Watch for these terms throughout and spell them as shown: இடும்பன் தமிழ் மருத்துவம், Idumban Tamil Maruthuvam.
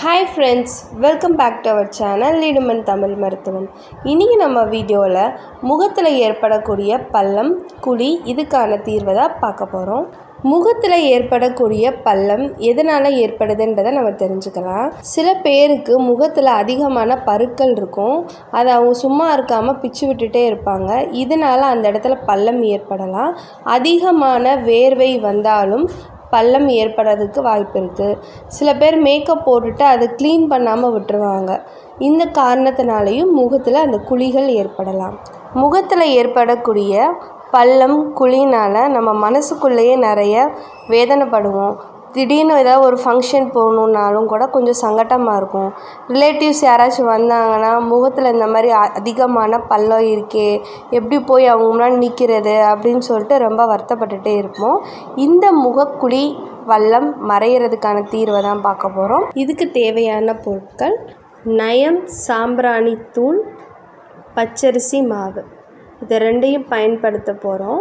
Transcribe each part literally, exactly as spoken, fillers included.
Hi friends, welcome back to our channel Idumban Tamil Maruthuvam. இன்னைக்கு நம்ம வீடியோல முகத்துல ஏற்படக்கூடிய பள்ளம், குழி இதுக்கான தீர்வதா பார்க்க போறோம். முகத்துல ஏற்படக்கூடிய பள்ளம் எதனால ஏற்படுதுன்றதை நம்ம தெரிஞ்சுக்கலாம். சில பேருக்கு முகத்துல அதிகமான பருக்கள் இருக்கும். அது அவங்க சும்மா இருக்காம பிச்சு விட்டுட்டே இருப்பாங்க. இதனால அந்த இடத்துல பள்ளம் ஏற்படலாம். அதிகமான வேர்வை வந்தாலும் பள்ளம் ஏற்படுறதுக்கு வாய்ப்பு இருக்கு. சில பேர் மேக்கப் போட்டுட்டு அதை க்ளீன் பண்ணாமல் விட்டுருவாங்க. இந்த காரணத்தினாலேயும் முகத்தில் அந்த குழிகள் ஏற்படலாம். முகத்தில் ஏற்படக்கூடிய பள்ளம் குழினால் நம்ம மனசுக்குள்ளேயே நிறைய வேதனைப்படுவோம். திடீர்னு ஏதாவது ஒரு ஃபங்க்ஷன் போகணுன்னாலும் கூட கொஞ்சம் சங்கட்டமாக இருக்கும். ரிலேட்டிவ்ஸ் யாராச்சும் வந்தாங்கன்னா முகத்தில் இந்த மாதிரி அதிகமான பள்ளம் இருக்கே, எப்படி போய் அவங்க முன்னாடி நிற்கிறது அப்படின்னு சொல்லிட்டு ரொம்ப வருத்தப்பட்டுகிட்டே இருப்போம். இந்த முகக்குழி பள்ளம் மறையிறதுக்கான தீர்வை தான் பார்க்க போகிறோம். இதுக்கு தேவையான பொருட்கள் நயம், சாம்பிராணி தூள், பச்சரிசி மாவு, இதை ரெண்டையும் பயன்படுத்த போகிறோம்.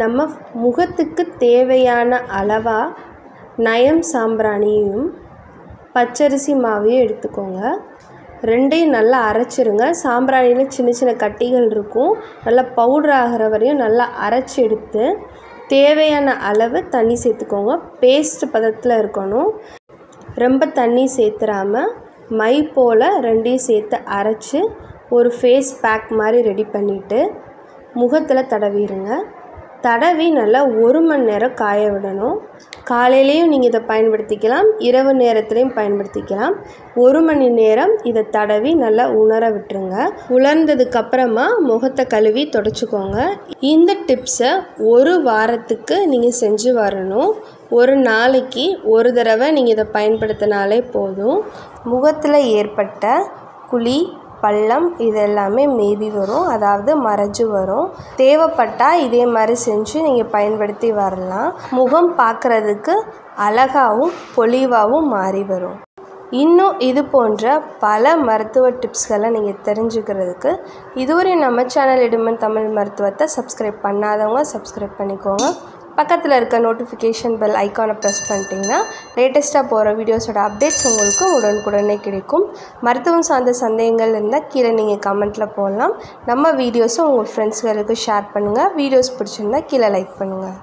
நம்ம முகத்துக்கு தேவையான அளவாக நயம் சாம்பிராணியும் பச்சரிசி மாவையும் எடுத்துக்கோங்க. ரெண்டையும் நல்லா அரைச்சிருங்க. சாம்பிராணியில் சின்ன சின்ன கட்டிகள் இருக்கும். நல்லா பவுடர் ஆகிற வரையும் நல்லா அரைச்சி எடுத்து தேவையான அளவு தண்ணி சேர்த்துக்கோங்க. பேஸ்ட் பதத்தில் இருக்கணும். ரொம்ப தண்ணி சேர்த்துறாமல் மை போல் ரெண்டையும் சேர்த்து அரைச்சி ஒரு ஃபேஸ் பேக் மாதிரி ரெடி பண்ணிவிட்டு முகத்தில் தடவிடுங்க. தடவி நல்லா ஒரு மணி நேரம் காய விடணும். காலையிலையும் நீங்கள் இதை பயன்படுத்திக்கலாம், இரவு நேரத்துலையும் பயன்படுத்திக்கலாம். ஒரு மணி நேரம் இதை தடவி நல்லா உலர விட்டுருங்க. உலர்ந்ததுக்கப்புறமா முகத்தை கழுவி தொடச்சிக்கோங்க. இந்த டிப்ஸை ஒரு வாரத்துக்கு நீங்கள் செஞ்சு வரணும். ஒரு நாளைக்கு ஒரு தடவை நீங்கள் இதை பயன்படுத்தினாலே போதும். முகத்தில் ஏற்பட்ட குழி பள்ளம் இதெல்லாமே மேவி வரும், அதாவது மறைஞ்சு வரும். தேவைப்பட்டால் இதே மாதிரி செஞ்சு நீங்கள் பயன்படுத்தி வரலாம். முகம் பார்க்குறதுக்கு அழகாகவும் பொலிவாகவும் மாறி வரும். இன்னும் இது போன்ற பல மருத்துவ டிப்ஸ்களை நீங்கள் தெரிஞ்சுக்கிறதுக்கு இதுவரை நம்ம சேனல் இடுமன் தமிழ் மருத்துவத்தை சப்ஸ்கிரைப் பண்ணாதவங்க சப்ஸ்கிரைப் பண்ணிக்கோங்க. பக்கத்தில் இருக்க நோட்டிஃபிகேஷன் பெல் ஐக்கானை ப்ரெஸ் பண்ணிட்டீங்கன்னா லேட்டஸ்ட்டாக போகிற வீடியோஸோட அப்டேட்ஸ் உங்களுக்கு உடனுக்குடனே கிடைக்கும். மருத்துவம் சார்ந்த சந்தேகங்கள் இருந்தால் கீழே நீங்கள் கமெண்ட்டில் போடலாம். நம்ம வீடியோஸும் உங்கள் ஃப்ரெண்ட்ஸ்களுக்கு ஷேர் பண்ணுங்கள். வீடியோஸ் பிடிச்சிருந்தால் கீழே லைக் பண்ணுங்கள்.